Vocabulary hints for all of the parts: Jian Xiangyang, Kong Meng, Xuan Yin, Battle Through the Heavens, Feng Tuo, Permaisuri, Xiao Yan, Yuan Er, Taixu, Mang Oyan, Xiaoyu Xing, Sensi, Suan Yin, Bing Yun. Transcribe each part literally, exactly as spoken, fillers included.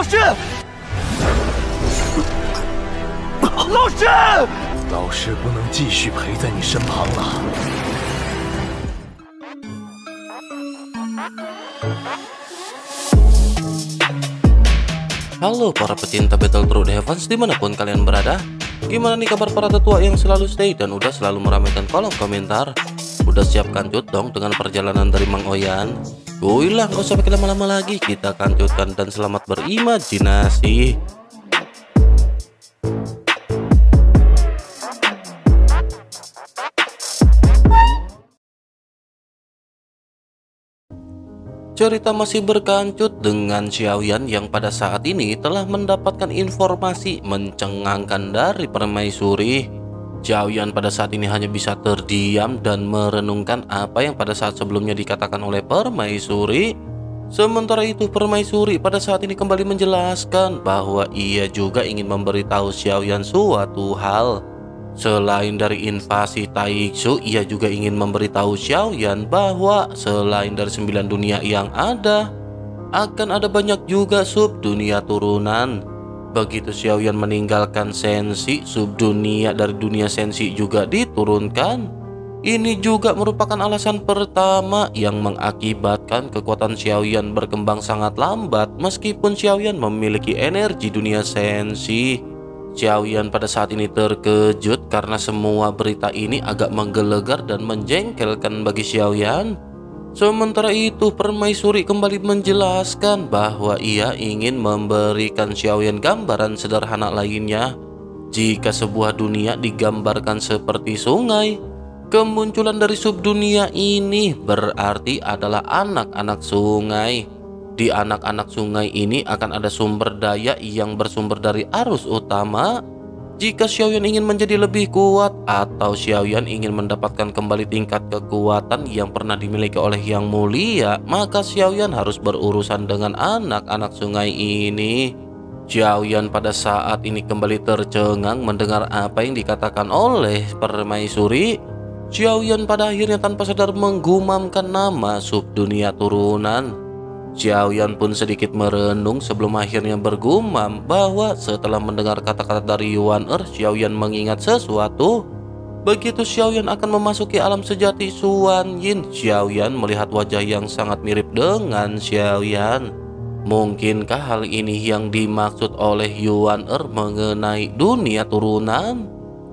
老师，老师，老师不能继续陪在你身旁了。Halo para pecinta Battle Through the Heavens dimanapun kalian berada. Gimana nih kabar para tetua yang selalu stay dan udah selalu meramaikan kolom komentar? Udah siap kancut dong dengan perjalanan dari Mang Oyan? Goilah, gak usah pakai lama-lama lagi, kita kancutkan dan selamat berimajinasi. Cerita masih berkancut dengan Xiao Yan yang pada saat ini telah mendapatkan informasi mencengangkan dari Permaisuri. Xiao Yan pada saat ini hanya bisa terdiam dan merenungkan apa yang pada saat sebelumnya dikatakan oleh Permaisuri. Sementara itu Permaisuri pada saat ini kembali menjelaskan bahwa ia juga ingin memberitahu Xiao Yan suatu hal. Selain dari invasi Taixu, ia juga ingin memberitahu Xiao Yan bahwa selain dari sembilan dunia yang ada, akan ada banyak juga subdunia turunan. Begitu Xiao Yan meninggalkan Sensi, subdunia dari dunia Sensi juga diturunkan. Ini juga merupakan alasan pertama yang mengakibatkan kekuatan Xiao Yan berkembang sangat lambat meskipun Xiao Yan memiliki energi dunia Sensi. Xiao Yan pada saat ini terkejut karena semua berita ini agak menggelegar dan menjengkelkan bagi Xiao Yan. Sementara itu Permaisuri kembali menjelaskan bahwa ia ingin memberikan Xiao Yan gambaran sederhana lainnya. Jika sebuah dunia digambarkan seperti sungai, kemunculan dari subdunia ini berarti adalah anak-anak sungai. Di anak-anak sungai ini akan ada sumber daya yang bersumber dari arus utama. Jika Xiao Yan ingin menjadi lebih kuat atau Xiao Yan ingin mendapatkan kembali tingkat kekuatan yang pernah dimiliki oleh Yang Mulia, maka Xiao Yan harus berurusan dengan anak-anak sungai ini. Xiao Yan pada saat ini kembali tercengang mendengar apa yang dikatakan oleh Permaisuri. Xiao Yan pada akhirnya tanpa sadar menggumamkan nama subdunia turunan. Xiao Yan pun sedikit merenung sebelum akhirnya bergumam bahwa setelah mendengar kata-kata dari Yuan Er, Xiao Yan mengingat sesuatu. Begitu Xiao Yan akan memasuki alam sejati Suan Yin, Xiao Yan melihat wajah yang sangat mirip dengan Xiao Yan. Mungkinkah hal ini yang dimaksud oleh Yuan Er mengenai dunia turunan?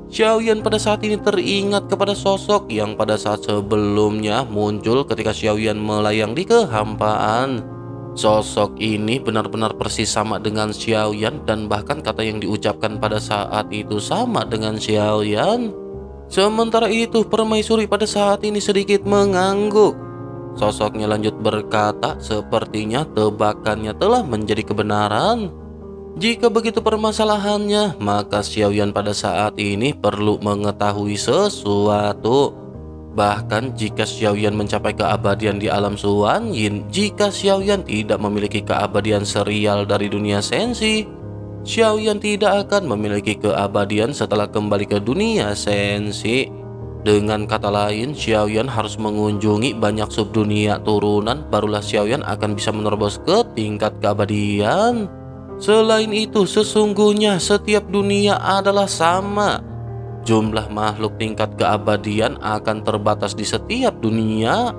Xiao Yan pada saat ini teringat kepada sosok yang pada saat sebelumnya muncul ketika Xiao Yan melayang di kehampaan. Sosok ini benar-benar persis sama dengan Xiao Yan dan bahkan kata yang diucapkan pada saat itu sama dengan Xiao Yan. Sementara itu Permaisuri pada saat ini sedikit mengangguk. Sosoknya lanjut berkata, sepertinya tebakannya telah menjadi kebenaran. Jika begitu permasalahannya, maka Xiao Yan pada saat ini perlu mengetahui sesuatu. Bahkan jika Xiao Yan mencapai keabadian di alam Xuan Yin, jika Xiao Yan tidak memiliki keabadian serial dari dunia Sensi, Xiao Yan tidak akan memiliki keabadian setelah kembali ke dunia Sensi. Dengan kata lain, Xiao Yan harus mengunjungi banyak subdunia turunan, barulah Xiao Yan akan bisa menerobos ke tingkat keabadian. Selain itu, sesungguhnya setiap dunia adalah sama. Jumlah makhluk tingkat keabadian akan terbatas di setiap dunia.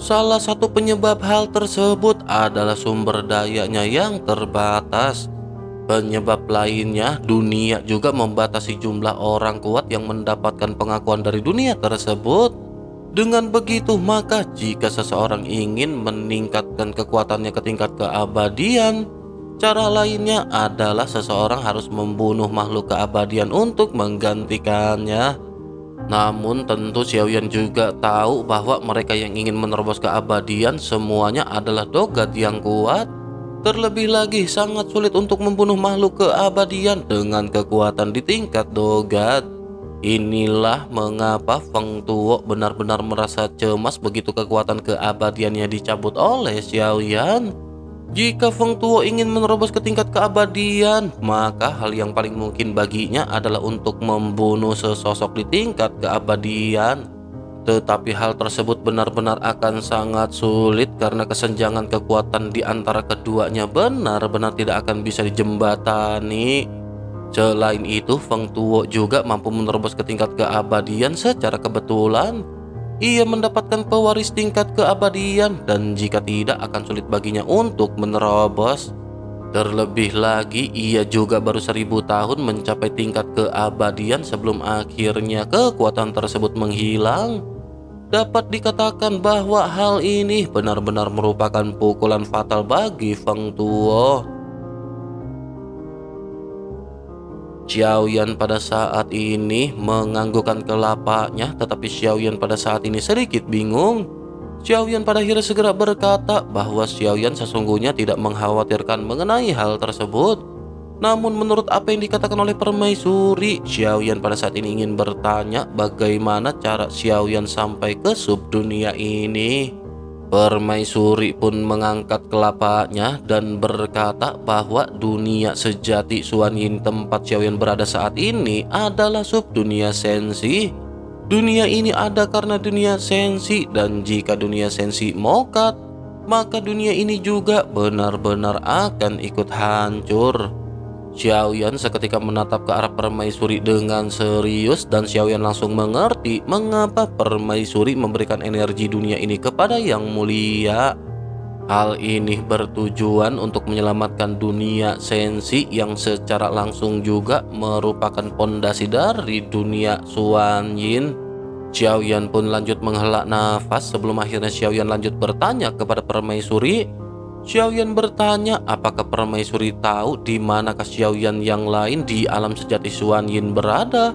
Salah satu penyebab hal tersebut adalah sumber dayanya yang terbatas. Penyebab lainnya, dunia juga membatasi jumlah orang kuat yang mendapatkan pengakuan dari dunia tersebut. Dengan begitu, maka jika seseorang ingin meningkatkan kekuatannya ke tingkat keabadian, cara lainnya adalah seseorang harus membunuh makhluk keabadian untuk menggantikannya. Namun tentu Xiao Yan juga tahu bahwa mereka yang ingin menerobos keabadian semuanya adalah dogat yang kuat. Terlebih lagi sangat sulit untuk membunuh makhluk keabadian dengan kekuatan di tingkat dogat. Inilah mengapa Feng Tuo benar-benar merasa cemas begitu kekuatan keabadiannya dicabut oleh Xiao Yan. Jika Feng Tuo ingin menerobos ke tingkat keabadian, maka hal yang paling mungkin baginya adalah untuk membunuh sesosok di tingkat keabadian. Tetapi hal tersebut benar-benar akan sangat sulit karena kesenjangan kekuatan di antara keduanya benar-benar tidak akan bisa dijembatani. Selain itu, Feng Tuo juga mampu menerobos ke tingkat keabadian secara kebetulan. Ia mendapatkan pewaris tingkat keabadian dan jika tidak akan sulit baginya untuk menerobos. Terlebih lagi, ia juga baru seribu tahun mencapai tingkat keabadian sebelum akhirnya kekuatan tersebut menghilang. Dapat dikatakan bahwa hal ini benar-benar merupakan pukulan fatal bagi Feng Tuo. Xiao Yan pada saat ini menganggukkan kelapanya, tetapi Xiao Yan pada saat ini sedikit bingung. Xiao Yan pada akhirnya segera berkata bahwa Xiao Yan sesungguhnya tidak mengkhawatirkan mengenai hal tersebut. Namun menurut apa yang dikatakan oleh Permaisuri, Xiao Yan pada saat ini ingin bertanya bagaimana cara Xiao Yan sampai ke subdunia ini. Permaisuri pun mengangkat kelapanya dan berkata bahwa dunia sejati Xuan Yin tempat Xiao Yan berada saat ini adalah subdunia Sensi. Dunia ini ada karena dunia sensi, dan jika dunia sensi mokat, maka dunia ini juga benar-benar akan ikut hancur. Xiao Yan seketika menatap ke arah Permaisuri dengan serius, dan Xiao Yan langsung mengerti mengapa Permaisuri memberikan energi dunia ini kepada Yang Mulia. Hal ini bertujuan untuk menyelamatkan dunia sensi yang secara langsung juga merupakan pondasi dari dunia Suan Yin. Xiao Yan pun lanjut menghela nafas sebelum akhirnya Xiao Yan lanjut bertanya kepada Permaisuri. Xiao Yan bertanya apakah Permaisuri tahu di manakah Xiao Yan yang lain di alam sejati Xuan Yin berada.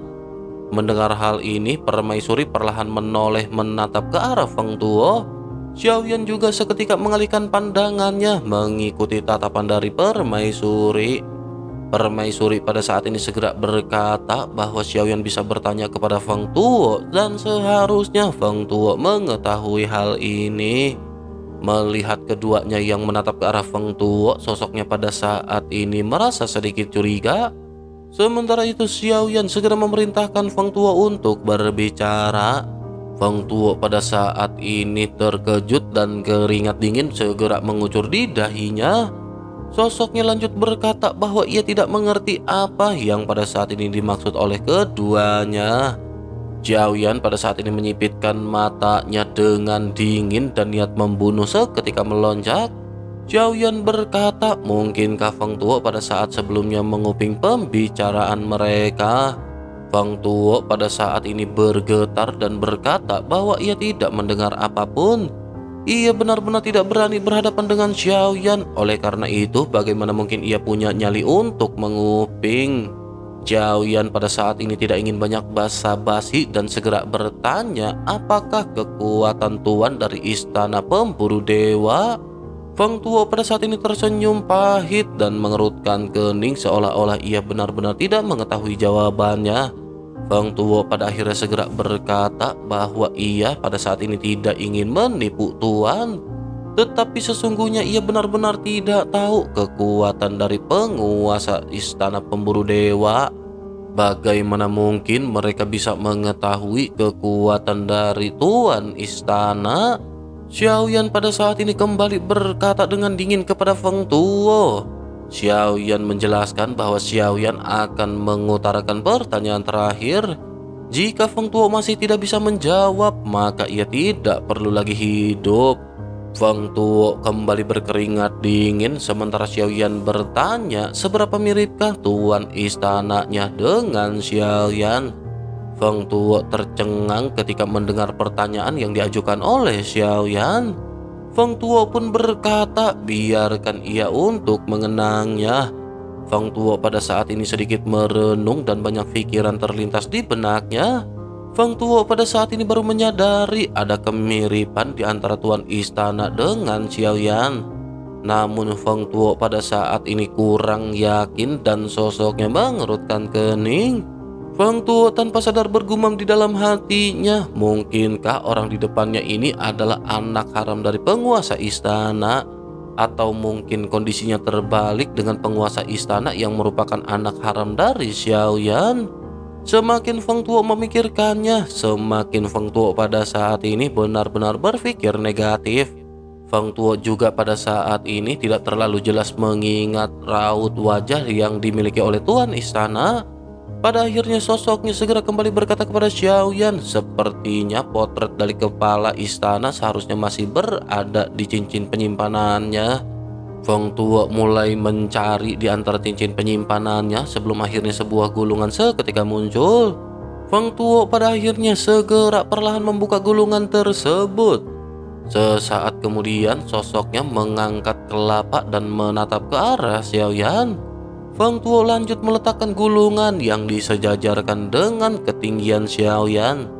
Mendengar hal ini, Permaisuri perlahan menoleh menatap ke arah Feng Tuo. Xiao Yan juga seketika mengalihkan pandangannya mengikuti tatapan dari Permaisuri. Permaisuri pada saat ini segera berkata bahwa Xiao Yan bisa bertanya kepada Feng Tuo dan seharusnya Feng Tuo mengetahui hal ini. Melihat keduanya yang menatap ke arah Feng Tuo, sosoknya pada saat ini merasa sedikit curiga. Sementara itu Xiao Yan segera memerintahkan Feng Tuo untuk berbicara. Feng Tuo pada saat ini terkejut dan keringat dingin segera mengucur di dahinya. Sosoknya lanjut berkata bahwa ia tidak mengerti apa yang pada saat ini dimaksud oleh keduanya. Xiao Yan pada saat ini menyipitkan matanya dengan dingin dan niat membunuh seketika melonjak. Xiao Yan berkata, mungkinkah Feng Tuo pada saat sebelumnya menguping pembicaraan mereka? Feng Tuo pada saat ini bergetar dan berkata bahwa ia tidak mendengar apapun. Ia benar-benar tidak berani berhadapan dengan Xiao Yan. Oleh karena itu, bagaimana mungkin ia punya nyali untuk menguping? Xiao Yan pada saat ini tidak ingin banyak basa-basi dan segera bertanya apakah kekuatan tuan dari istana pemburu dewa. Feng Tuo pada saat ini tersenyum pahit dan mengerutkan kening seolah-olah ia benar-benar tidak mengetahui jawabannya. Feng Tuo pada akhirnya segera berkata bahwa ia pada saat ini tidak ingin menipu tuan, tetapi sesungguhnya ia benar-benar tidak tahu kekuatan dari penguasa istana pemburu dewa. Bagaimana mungkin mereka bisa mengetahui kekuatan dari tuan istana? Xiao Yan pada saat ini kembali berkata dengan dingin kepada Feng Tuo. Xiao Yan menjelaskan bahwa Xiao Yan akan mengutarakan pertanyaan terakhir. Jika Feng Tuo masih tidak bisa menjawab, maka ia tidak perlu lagi hidup. Feng Tuo kembali berkeringat dingin sementara Xiao Yan bertanya seberapa miripkah tuan istananya dengan Xiao Yan. Feng Tuo tercengang ketika mendengar pertanyaan yang diajukan oleh Xiao Yan. Feng Tuo pun berkata biarkan ia untuk mengenangnya. Feng Tuo pada saat ini sedikit merenung dan banyak pikiran terlintas di benaknya. Feng Tuo pada saat ini baru menyadari ada kemiripan di antara tuan istana dengan Xiao Yan. Namun Feng Tuo pada saat ini kurang yakin dan sosoknya mengerutkan kening. Feng Tuo tanpa sadar bergumam di dalam hatinya, mungkinkah orang di depannya ini adalah anak haram dari penguasa istana? Atau mungkin kondisinya terbalik dengan penguasa istana yang merupakan anak haram dari Xiao Yan? Semakin Feng Tuo memikirkannya, semakin Feng Tuo pada saat ini benar-benar berpikir negatif. Feng Tuo juga pada saat ini tidak terlalu jelas mengingat raut wajah yang dimiliki oleh Tuan Istana. Pada akhirnya sosoknya segera kembali berkata kepada Xiao Yan, sepertinya potret dari kepala istana seharusnya masih berada di cincin penyimpanannya. Feng Tuo mulai mencari di antara cincin penyimpanannya sebelum akhirnya sebuah gulungan seketika muncul. Feng Tuo pada akhirnya segera perlahan membuka gulungan tersebut. Sesaat kemudian sosoknya mengangkat kelapa dan menatap ke arah Xiao Yan. Feng Tuo lanjut meletakkan gulungan yang disejajarkan dengan ketinggian Xiao Yan.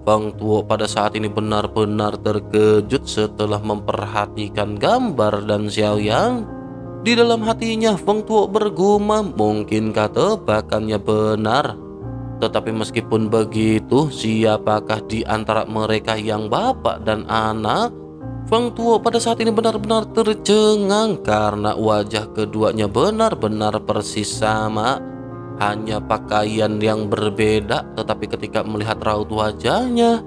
Feng Tuo pada saat ini benar-benar terkejut setelah memperhatikan gambar dan Xiao Yan. Di dalam hatinya Feng Tuo bergumam, mungkinkah tebakannya benar? Tetapi meskipun begitu, siapakah di antara mereka yang bapak dan anak? Feng Tuo pada saat ini benar-benar tercengang karena wajah keduanya benar-benar persis sama. Hanya pakaian yang berbeda, tetapi ketika melihat raut wajahnya,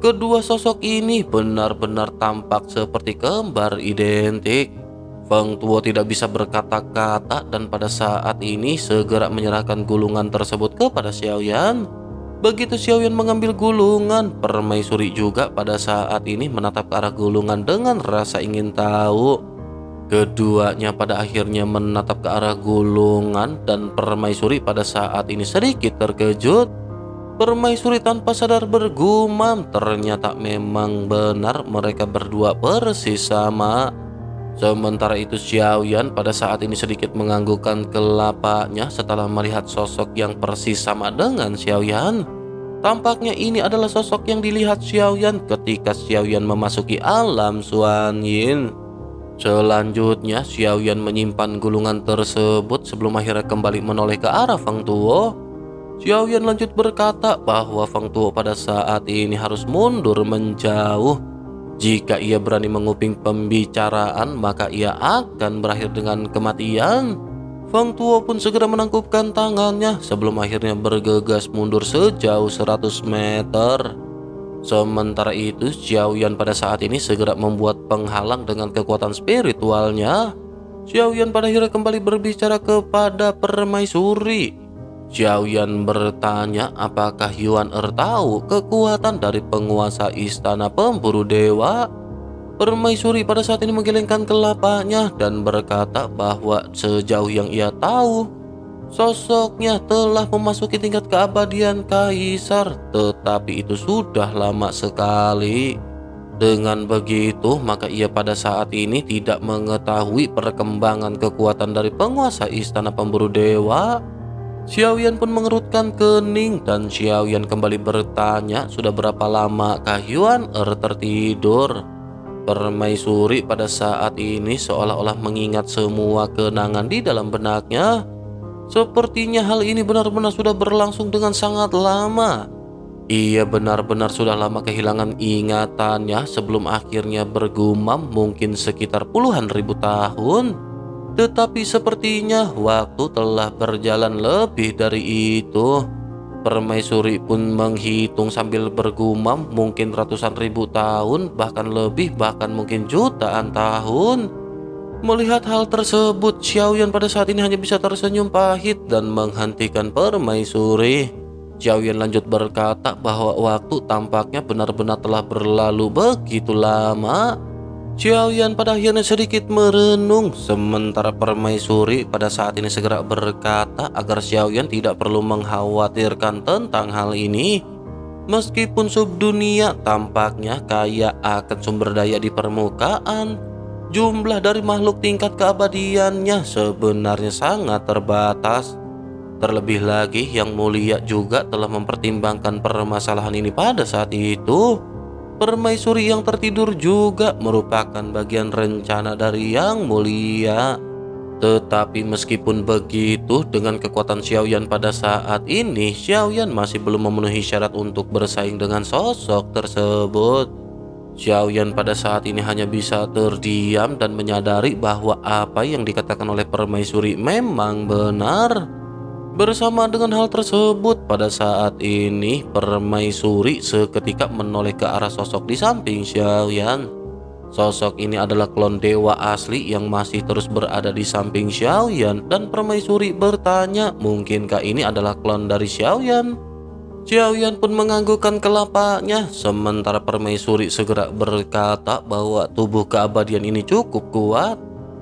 kedua sosok ini benar-benar tampak seperti kembar identik. Feng Tuo tidak bisa berkata-kata dan pada saat ini segera menyerahkan gulungan tersebut kepada Xiao Yan. Begitu Xiao Yan mengambil gulungan, Permaisuri juga pada saat ini menatap ke arah gulungan dengan rasa ingin tahu. Keduanya pada akhirnya menatap ke arah gulungan dan Permaisuri pada saat ini sedikit terkejut. Permaisuri tanpa sadar bergumam, ternyata memang benar mereka berdua persis sama. Sementara itu Xiao Yan pada saat ini sedikit menganggukkan kelapanya setelah melihat sosok yang persis sama dengan Xiao Yan. Tampaknya ini adalah sosok yang dilihat Xiao Yan ketika Xiao Yan memasuki alam Xuan Yin. Selanjutnya Xiao Yan menyimpan gulungan tersebut sebelum akhirnya kembali menoleh ke arah Feng Tuo. Xiao Yan lanjut berkata bahwa Feng Tuo pada saat ini harus mundur menjauh. Jika ia berani menguping pembicaraan, maka ia akan berakhir dengan kematian. Feng Tuo pun segera menangkupkan tangannya sebelum akhirnya bergegas mundur sejauh seratus meter. Sementara itu Xiao Yan pada saat ini segera membuat penghalang dengan kekuatan spiritualnya. Xiao Yan pada akhirnya kembali berbicara kepada Permaisuri. Xiao Yan bertanya apakah Yuan Er tahu kekuatan dari penguasa istana pemburu dewa. Permaisuri pada saat ini menggelengkan kelapanya dan berkata bahwa sejauh yang ia tahu, sosoknya telah memasuki tingkat keabadian kaisar, tetapi itu sudah lama sekali. Dengan begitu, maka ia pada saat ini tidak mengetahui perkembangan kekuatan dari penguasa istana pemburu dewa. Xiao Yan pun mengerutkan kening dan Xiao Yan kembali bertanya, sudah berapa lama kah Yuan Er tertidur? Permaisuri pada saat ini seolah-olah mengingat semua kenangan di dalam benaknya. Sepertinya hal ini benar-benar sudah berlangsung dengan sangat lama. Ia benar-benar sudah lama kehilangan ingatannya sebelum akhirnya bergumam, mungkin sekitar puluhan ribu tahun. Tetapi sepertinya waktu telah berjalan lebih dari itu. Permaisuri pun menghitung sambil bergumam, mungkin ratusan ribu tahun, bahkan lebih, bahkan mungkin jutaan tahun. Melihat hal tersebut, Xiao Yan pada saat ini hanya bisa tersenyum pahit dan menghentikan Permaisuri. Xiao Yan lanjut berkata bahwa waktu tampaknya benar-benar telah berlalu begitu lama. Xiao Yan pada akhirnya sedikit merenung, sementara Permaisuri pada saat ini segera berkata agar Xiao Yan tidak perlu mengkhawatirkan tentang hal ini. Meskipun subdunia tampaknya kaya akan sumber daya di permukaan, jumlah dari makhluk tingkat keabadiannya sebenarnya sangat terbatas. Terlebih lagi Yang Mulia juga telah mempertimbangkan permasalahan ini pada saat itu. Permaisuri yang tertidur juga merupakan bagian rencana dari Yang Mulia. Tetapi meskipun begitu, dengan kekuatan Xiao Yan pada saat ini, Xiao Yan masih belum memenuhi syarat untuk bersaing dengan sosok tersebut. Xiao Yan pada saat ini hanya bisa terdiam dan menyadari bahwa apa yang dikatakan oleh Permaisuri memang benar. Bersamaan dengan hal tersebut, pada saat ini Permaisuri seketika menoleh ke arah sosok di samping Xiao Yan. Sosok ini adalah klon dewa asli yang masih terus berada di samping Xiao Yan, dan Permaisuri bertanya, mungkinkah ini adalah klon dari Xiao Yan? Xiao Yan pun menganggukkan kelapanya, sementara Permaisuri segera berkata bahwa tubuh keabadian ini cukup kuat.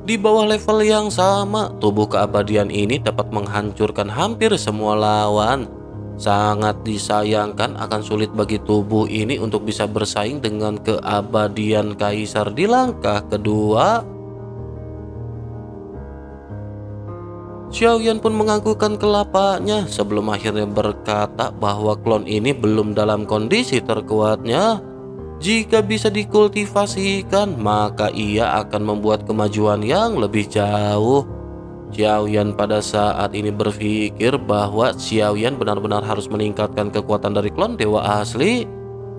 Di bawah level yang sama, tubuh keabadian ini dapat menghancurkan hampir semua lawan. Sangat disayangkan akan sulit bagi tubuh ini untuk bisa bersaing dengan keabadian Kaisar di langkah kedua. Xiao Yan pun menganggukkan kelapanya sebelum akhirnya berkata bahwa klon ini belum dalam kondisi terkuatnya. Jika bisa dikultivasikan, maka ia akan membuat kemajuan yang lebih jauh. Xiao Yan pada saat ini berpikir bahwa Xiao Yan benar-benar harus meningkatkan kekuatan dari klon dewa asli.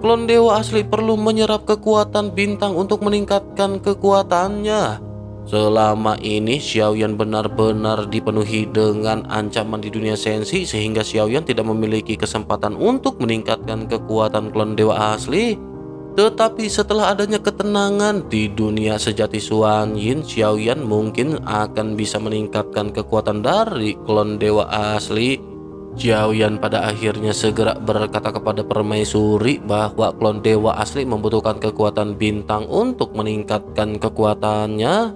Klon dewa asli perlu menyerap kekuatan bintang untuk meningkatkan kekuatannya. Selama ini Xiao Yan benar-benar dipenuhi dengan ancaman di dunia sensi, sehingga Xiao Yan tidak memiliki kesempatan untuk meningkatkan kekuatan klon dewa asli. Tetapi setelah adanya ketenangan di dunia sejati Xuan Yin, Xiao Yan mungkin akan bisa meningkatkan kekuatan dari klon dewa asli. Xiao Yan pada akhirnya segera berkata kepada Permaisuri bahwa klon dewa asli membutuhkan kekuatan bintang untuk meningkatkan kekuatannya.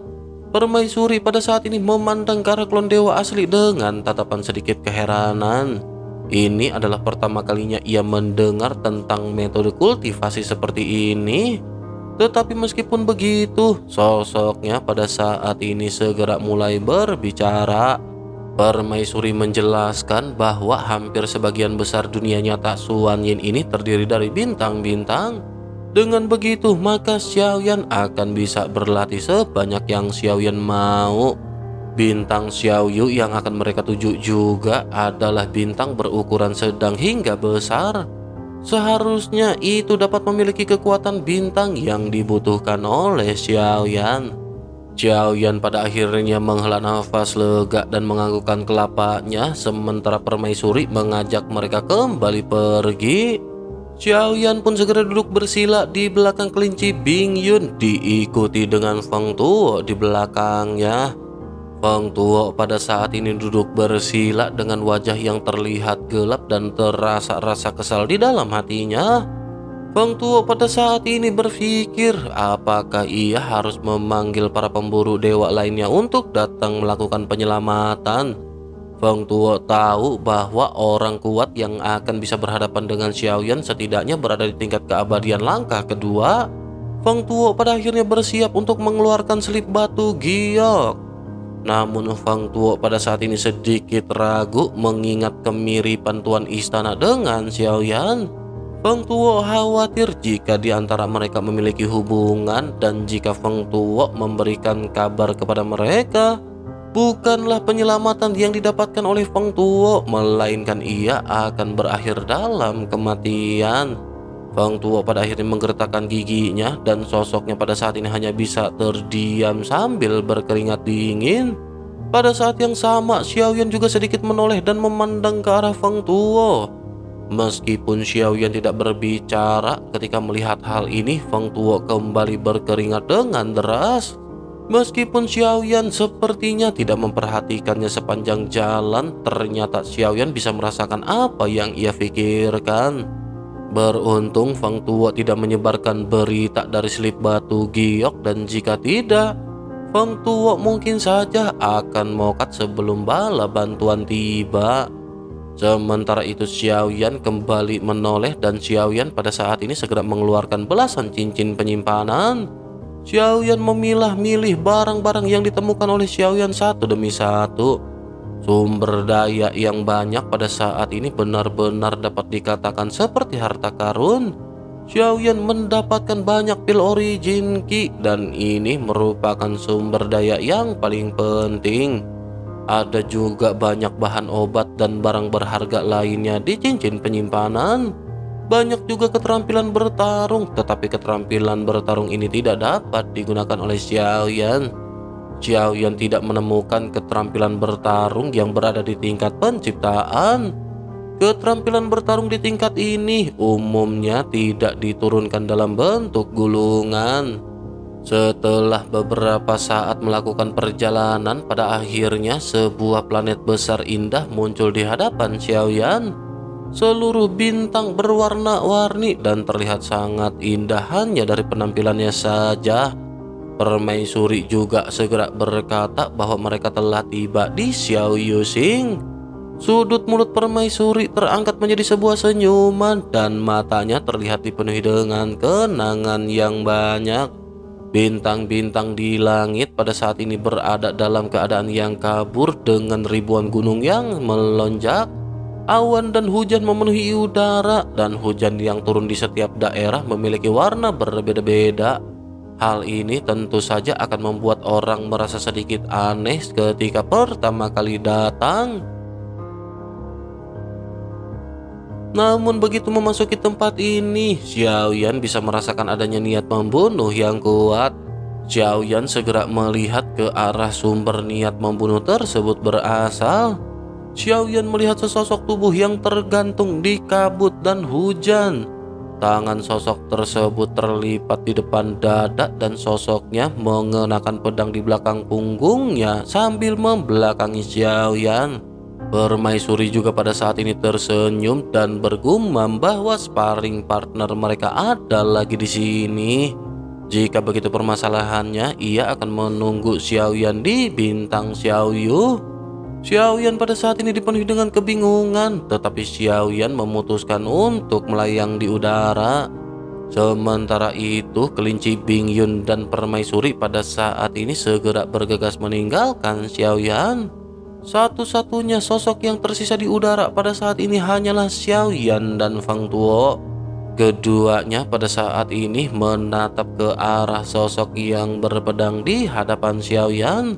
Permaisuri pada saat ini memandang ke arah klon dewa asli dengan tatapan sedikit keheranan. Ini adalah pertama kalinya ia mendengar tentang metode kultivasi seperti ini. Tetapi meskipun begitu, sosoknya pada saat ini segera mulai berbicara. Permaisuri menjelaskan bahwa hampir sebagian besar dunia nyata Suan Yin ini terdiri dari bintang-bintang. Dengan begitu, maka Xiao Yan akan bisa berlatih sebanyak yang Xiao Yan mau. Bintang Xiaoyu yang akan mereka tuju juga adalah bintang berukuran sedang hingga besar. Seharusnya itu dapat memiliki kekuatan bintang yang dibutuhkan oleh Xiao Yan. Xiao Yan pada akhirnya menghela nafas lega dan menganggukkan kelapanya, sementara Permaisuri mengajak mereka kembali pergi. Xiao Yan pun segera duduk bersila di belakang kelinci Bing Yun, diikuti dengan Feng Tuo di belakangnya. Feng Tuo pada saat ini duduk bersila dengan wajah yang terlihat gelap dan terasa rasa kesal di dalam hatinya. Feng Tuo pada saat ini berpikir apakah ia harus memanggil para pemburu dewa lainnya untuk datang melakukan penyelamatan. Feng Tuo tahu bahwa orang kuat yang akan bisa berhadapan dengan Xiao Yan setidaknya berada di tingkat keabadian langkah kedua. Feng Tuo pada akhirnya bersiap untuk mengeluarkan selip batu giok. Namun Feng Tuo pada saat ini sedikit ragu mengingat kemiripan tuan istana dengan Xiao Yan. Feng Tuo khawatir jika di antara mereka memiliki hubungan, dan jika Feng Tuo memberikan kabar kepada mereka, bukanlah penyelamatan yang didapatkan oleh Feng Tuo, melainkan ia akan berakhir dalam kematian. Feng Tuo pada akhirnya menggertakkan giginya, dan sosoknya pada saat ini hanya bisa terdiam sambil berkeringat dingin. Pada saat yang sama, Xiao Yan juga sedikit menoleh dan memandang ke arah Feng Tuo. Meskipun Xiao Yan tidak berbicara, ketika melihat hal ini, Feng Tuo kembali berkeringat dengan deras. Meskipun Xiao Yan sepertinya tidak memperhatikannya sepanjang jalan, ternyata Xiao Yan bisa merasakan apa yang ia pikirkan. Beruntung Feng Tuo tidak menyebarkan berita dari selip batu giok, dan jika tidak, Feng Tuo mungkin saja akan mokat sebelum bala bantuan tiba. Sementara itu Xiao Yan kembali menoleh, dan Xiao Yan pada saat ini segera mengeluarkan belasan cincin penyimpanan. Xiao Yan memilah-milih barang-barang yang ditemukan oleh Xiao Yan satu demi satu. Sumber daya yang banyak pada saat ini benar-benar dapat dikatakan seperti harta karun. Xiao Yan mendapatkan banyak pil origin ki, dan ini merupakan sumber daya yang paling penting. Ada juga banyak bahan obat dan barang berharga lainnya di cincin penyimpanan. Banyak juga keterampilan bertarung, tetapi keterampilan bertarung ini tidak dapat digunakan oleh Xiao Yan. Xiao Yan tidak menemukan keterampilan bertarung yang berada di tingkat penciptaan. Keterampilan bertarung di tingkat ini umumnya tidak diturunkan dalam bentuk gulungan. Setelah beberapa saat melakukan perjalanan, pada akhirnya sebuah planet besar indah muncul di hadapan Xiao Yan. Seluruh bintang berwarna-warni dan terlihat sangat indah hanya dari penampilannya saja. Permaisuri juga segera berkata bahwa mereka telah tiba di Xiaoyu Xing. Sudut mulut Permaisuri terangkat menjadi sebuah senyuman dan matanya terlihat dipenuhi dengan kenangan yang banyak. Bintang-bintang di langit pada saat ini berada dalam keadaan yang kabur dengan ribuan gunung yang melonjak. Awan dan hujan memenuhi udara, dan hujan yang turun di setiap daerah memiliki warna berbeda-beda. Hal ini tentu saja akan membuat orang merasa sedikit aneh ketika pertama kali datang. Namun begitu memasuki tempat ini, Xiao Yan bisa merasakan adanya niat membunuh yang kuat. Xiao Yan segera melihat ke arah sumber niat membunuh tersebut berasal. Xiao Yan melihat sesosok tubuh yang tergantung di kabut dan hujan. Tangan sosok tersebut terlipat di depan dada dan sosoknya mengenakan pedang di belakang punggungnya sambil membelakangi Xiao Yan. Permaisuri juga pada saat ini tersenyum dan bergumam bahwa sparring partner mereka ada lagi di sini. Jika begitu permasalahannya, ia akan menunggu Xiao Yan di bintang Xiaoyu. Xiao Yan pada saat ini dipenuhi dengan kebingungan, tetapi Xiao Yan memutuskan untuk melayang di udara. Sementara itu, kelinci Bing Yun dan Permaisuri pada saat ini segera bergegas meninggalkan Xiao Yan. Satu-satunya sosok yang tersisa di udara pada saat ini hanyalah Xiao Yan dan Feng Tuo. Keduanya pada saat ini menatap ke arah sosok yang berpedang di hadapan Xiao Yan.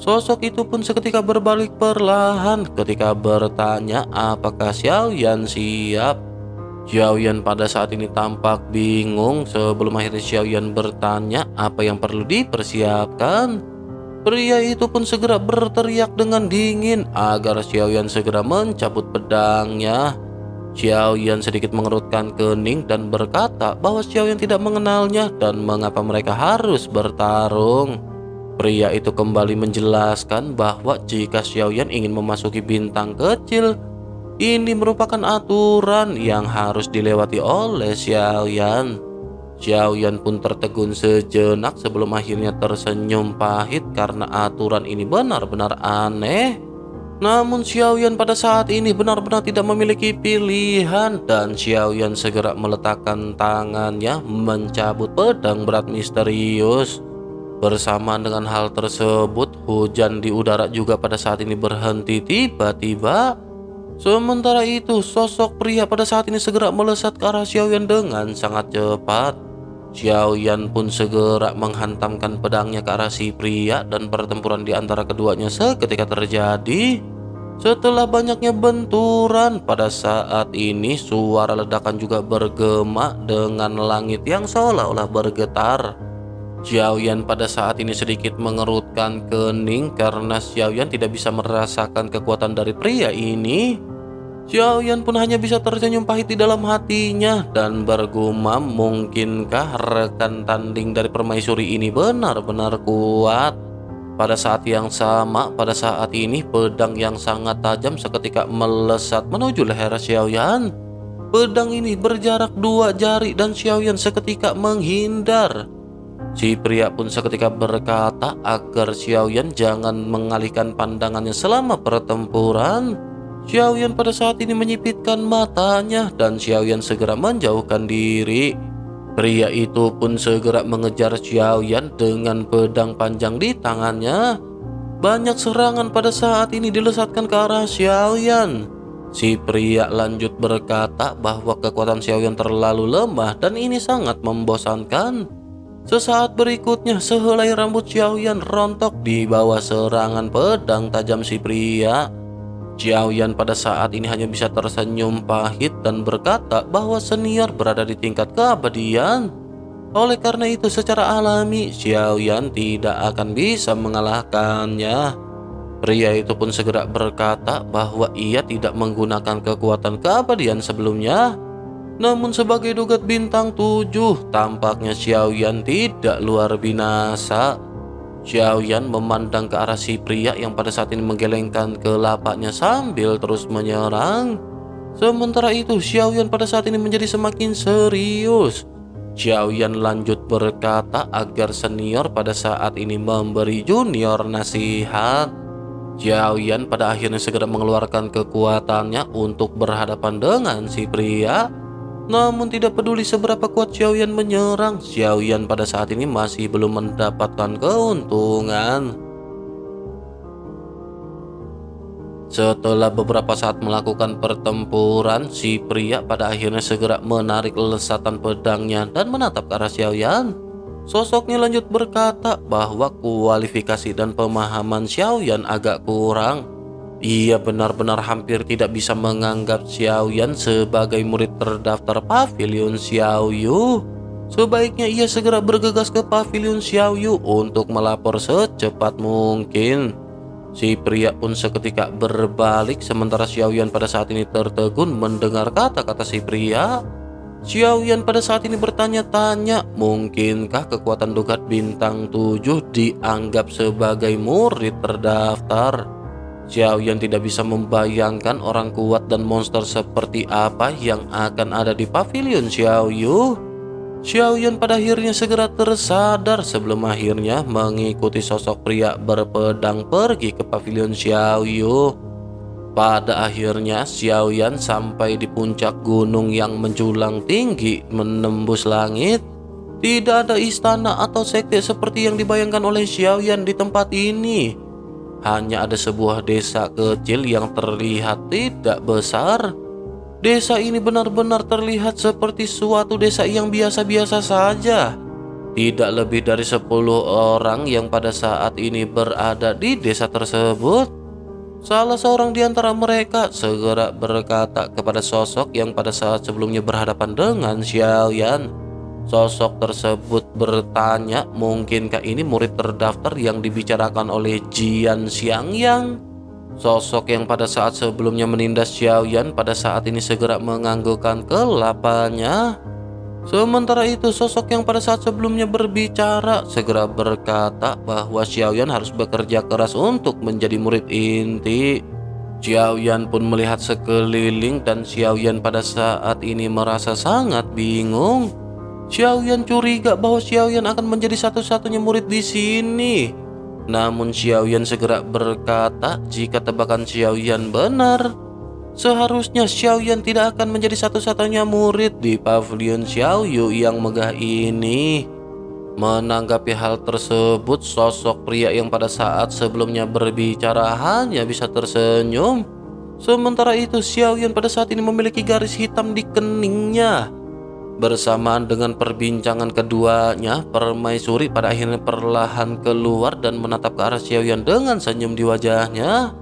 Sosok itu pun seketika berbalik perlahan ketika bertanya apakah Xiao Yan siap. Xiao Yan pada saat ini tampak bingung sebelum akhirnya Xiao Yan bertanya apa yang perlu dipersiapkan. Pria itu pun segera berteriak dengan dingin agar Xiao Yan segera mencabut pedangnya. Xiao Yan sedikit mengerutkan kening dan berkata bahwa Xiao Yan tidak mengenalnya dan mengapa mereka harus bertarung. Pria itu kembali menjelaskan bahwa jika Xiao Yan ingin memasuki bintang kecil, ini merupakan aturan yang harus dilewati oleh Xiao Yan. Xiao Yan pun tertegun sejenak sebelum akhirnya tersenyum pahit karena aturan ini benar-benar aneh. Namun Xiao Yan pada saat ini benar-benar tidak memiliki pilihan dan Xiao Yan segera meletakkan tangannya mencabut pedang berat misterius. Bersamaan dengan hal tersebut, hujan di udara juga pada saat ini berhenti tiba-tiba. Sementara itu, sosok pria pada saat ini segera melesat ke arah Xiao Yan dengan sangat cepat. Xiao Yan pun segera menghantamkan pedangnya ke arah si pria dan pertempuran di antara keduanya seketika terjadi. Setelah banyaknya benturan, pada saat ini suara ledakan juga bergema dengan langit yang seolah-olah bergetar. Xiao Yan pada saat ini sedikit mengerutkan kening karena Xiao Yan tidak bisa merasakan kekuatan dari pria ini. Xiao Yan pun hanya bisa tersenyum pahit di dalam hatinya dan bergumam, mungkinkah rekan tanding dari Permaisuri ini benar-benar kuat. Pada saat yang sama, pada saat ini pedang yang sangat tajam seketika melesat menuju leher Xiao Yan. Pedang ini berjarak dua jari dan Xiao Yan seketika menghindar. Si pria pun seketika berkata agar Xiao Yan jangan mengalihkan pandangannya selama pertempuran. Xiao Yan pada saat ini menyipitkan matanya dan Xiao Yan segera menjauhkan diri. Pria itu pun segera mengejar Xiao Yan dengan pedang panjang di tangannya. Banyak serangan pada saat ini dilesatkan ke arah Xiao Yan. Si pria lanjut berkata bahwa kekuatan Xiao Yan terlalu lemah dan ini sangat membosankan. Sesaat berikutnya, sehelai rambut Xiao Yan rontok di bawah serangan pedang tajam si pria. Xiao Yan pada saat ini hanya bisa tersenyum pahit dan berkata bahwa senior berada di tingkat keabadian. Oleh karena itu secara alami Xiao Yan tidak akan bisa mengalahkannya. Pria itu pun segera berkata bahwa ia tidak menggunakan kekuatan keabadian sebelumnya. Namun sebagai dogat bintang tujuh, tampaknya Xiao Yan tidak luar binasa. Xiao Yan memandang ke arah si pria yang pada saat ini menggelengkan kelapanya sambil terus menyerang. Sementara itu Xiao Yan pada saat ini menjadi semakin serius. Xiao Yan lanjut berkata agar senior pada saat ini memberi junior nasihat. Xiao Yan pada akhirnya segera mengeluarkan kekuatannya untuk berhadapan dengan si pria. Namun tidak peduli seberapa kuat Xiao Yan menyerang, Xiao Yan pada saat ini masih belum mendapatkan keuntungan. Setelah beberapa saat melakukan pertempuran, si pria pada akhirnya segera menarik lesatan pedangnya dan menatap ke arah Xiao Yan. Sosoknya lanjut berkata bahwa kualifikasi dan pemahaman Xiao Yan agak kurang. Ia benar-benar hampir tidak bisa menganggap Xiao Yan sebagai murid terdaftar Pavilion Xiaoyu. Sebaiknya ia segera bergegas ke Pavilion Xiaoyu untuk melapor secepat mungkin. Si pria pun seketika berbalik sementara Xiao Yan pada saat ini tertegun mendengar kata-kata si pria. Xiao Yan pada saat ini bertanya-tanya, mungkinkah kekuatan dogat bintang tujuh dianggap sebagai murid terdaftar? Xiao Yan tidak bisa membayangkan orang kuat dan monster seperti apa yang akan ada di Pavilion Xiaoyu. Xiao Yan pada akhirnya segera tersadar sebelum akhirnya mengikuti sosok pria berpedang pergi ke Pavilion Xiaoyu. Pada akhirnya Xiao Yan sampai di puncak gunung yang menjulang tinggi menembus langit. Tidak ada istana atau sekte seperti yang dibayangkan oleh Xiao Yan di tempat ini. Hanya ada sebuah desa kecil yang terlihat tidak besar. Desa ini benar-benar terlihat seperti suatu desa yang biasa-biasa saja. Tidak lebih dari sepuluh orang yang pada saat ini berada di desa tersebut. Salah seorang di antara mereka segera berkata kepada sosok yang pada saat sebelumnya berhadapan dengan Xiao Yan. Sosok tersebut bertanya, mungkinkah ini murid terdaftar yang dibicarakan oleh Jian Xiangyang? Sosok yang pada saat sebelumnya menindas Xiao Yan pada saat ini segera menganggukkan kepalanya. Sementara itu sosok yang pada saat sebelumnya berbicara segera berkata bahwa Xiao Yan harus bekerja keras untuk menjadi murid inti. Xiao Yan pun melihat sekeliling dan Xiao Yan pada saat ini merasa sangat bingung. Xiao Yan curiga bahwa Xiao Yan akan menjadi satu-satunya murid di sini. Namun Xiao Yan segera berkata jika tebakan Xiao Yan benar, seharusnya Xiao Yan tidak akan menjadi satu-satunya murid di Pavilion Xiaoyu yang megah ini. Menanggapi hal tersebut, sosok pria yang pada saat sebelumnya berbicara hanya bisa tersenyum. Sementara itu Xiao Yan pada saat ini memiliki garis hitam di keningnya. Bersamaan dengan perbincangan keduanya, Permaisuri pada akhirnya perlahan keluar dan menatap ke arah Xiao Yan dengan senyum di wajahnya.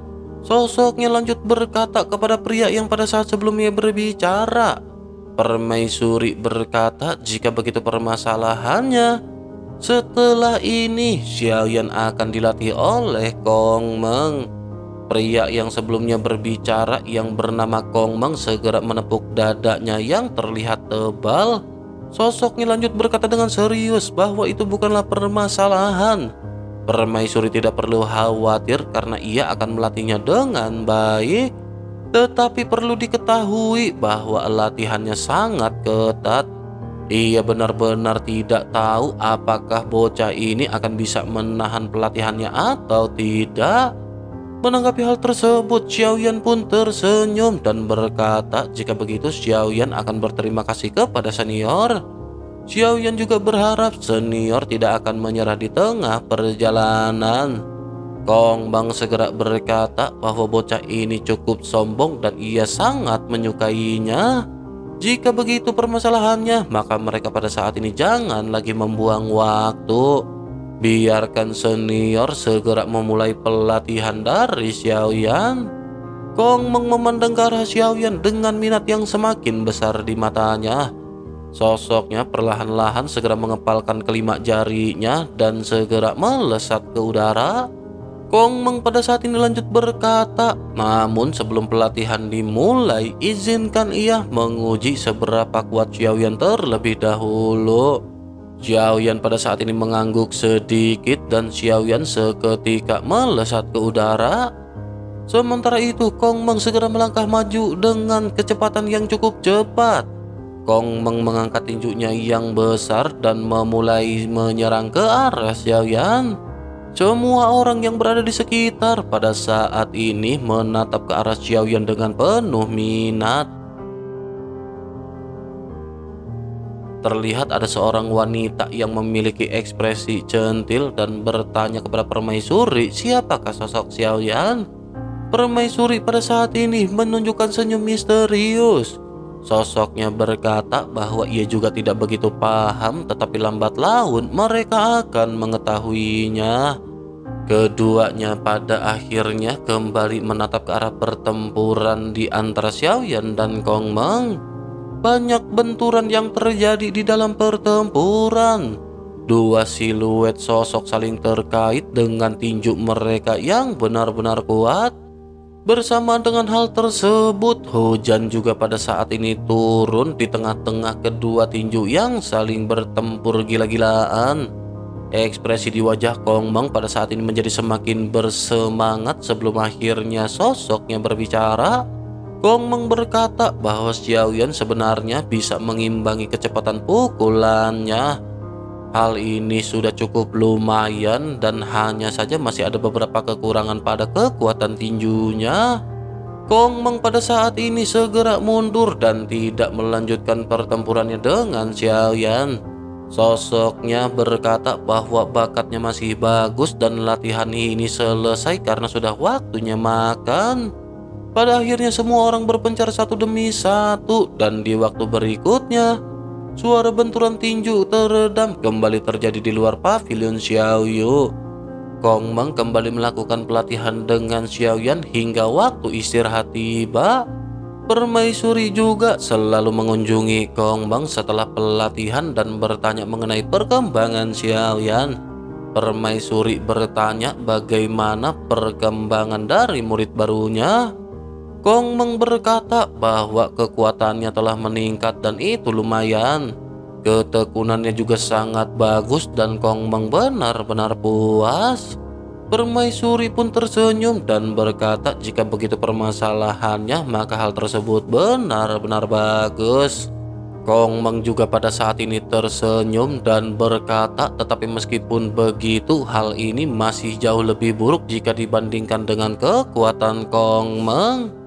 Sosoknya lanjut berkata kepada pria yang pada saat sebelumnya berbicara. Permaisuri berkata jika begitu permasalahannya, setelah ini Xiao Yan akan dilatih oleh Kong Meng. Pria yang sebelumnya berbicara yang bernama Kong Meng segera menepuk dadanya yang terlihat tebal. Sosoknya lanjut berkata dengan serius bahwa itu bukanlah permasalahan. Permaisuri tidak perlu khawatir karena ia akan melatihnya dengan baik. Tetapi perlu diketahui bahwa latihannya sangat ketat. Ia benar-benar tidak tahu apakah bocah ini akan bisa menahan pelatihannya atau tidak. Menanggapi hal tersebut, Xiao Yan pun tersenyum dan berkata jika begitu Xiao Yan akan berterima kasih kepada senior. Xiao Yan juga berharap senior tidak akan menyerah di tengah perjalanan. Kong Meng segera berkata bahwa bocah ini cukup sombong dan ia sangat menyukainya. Jika begitu permasalahannya, maka mereka pada saat ini jangan lagi membuang waktu. Biarkan senior segera memulai pelatihan dari Xiao Yan. Kong Meng memandang ke arah Xiao Yan dengan minat yang semakin besar di matanya. Sosoknya perlahan-lahan segera mengepalkan kelima jarinya dan segera melesat ke udara. Kong Meng pada saat ini lanjut berkata, namun sebelum pelatihan dimulai, izinkan ia menguji seberapa kuat Xiao Yan terlebih dahulu. Xiao Yan pada saat ini mengangguk sedikit dan Xiao Yan seketika melesat ke udara. Sementara itu, Kong Meng segera melangkah maju dengan kecepatan yang cukup cepat. Kong Meng mengangkat tinjunya yang besar dan memulai menyerang ke arah Xiao Yan. Semua orang yang berada di sekitar pada saat ini menatap ke arah Xiao Yan dengan penuh minat. Terlihat ada seorang wanita yang memiliki ekspresi centil dan bertanya kepada Permaisuri, siapakah sosok Xiao Yan? Permaisuri pada saat ini menunjukkan senyum misterius. Sosoknya berkata bahwa ia juga tidak begitu paham, tetapi lambat laun mereka akan mengetahuinya. Keduanya pada akhirnya kembali menatap ke arah pertempuran di antara Xiao Yan dan Kong Meng. Banyak benturan yang terjadi di dalam pertempuran. Dua siluet sosok saling terkait dengan tinju mereka yang benar-benar kuat. Bersamaan dengan hal tersebut, hujan juga pada saat ini turun di tengah-tengah kedua tinju yang saling bertempur gila-gilaan. Ekspresi di wajah Kong Meng pada saat ini menjadi semakin bersemangat sebelum akhirnya sosoknya berbicara. Kong Meng berkata bahwa Xiao Yan sebenarnya bisa mengimbangi kecepatan pukulannya. Hal ini sudah cukup lumayan dan hanya saja masih ada beberapa kekurangan pada kekuatan tinjunya. Kong Meng pada saat ini segera mundur dan tidak melanjutkan pertempurannya dengan Xiao Yan. Sosoknya berkata bahwa bakatnya masih bagus dan latihan ini selesai karena sudah waktunya makan. Pada akhirnya semua orang berpencar satu demi satu dan di waktu berikutnya suara benturan tinju teredam kembali terjadi di luar pavilion Xiaoyu. Kong Meng kembali melakukan pelatihan dengan Xiao Yan hingga waktu istirahat tiba. Permaisuri juga selalu mengunjungi Kong Meng setelah pelatihan dan bertanya mengenai perkembangan Xiao Yan. Permaisuri bertanya bagaimana perkembangan dari murid barunya. Kong Meng berkata bahwa kekuatannya telah meningkat dan itu lumayan. Ketekunannya juga sangat bagus dan Kong Meng benar-benar puas. Permaisuri pun tersenyum dan berkata jika begitu permasalahannya maka hal tersebut benar-benar bagus. Kong Meng juga pada saat ini tersenyum dan berkata tetapi meskipun begitu hal ini masih jauh lebih buruk jika dibandingkan dengan kekuatan Kong Meng.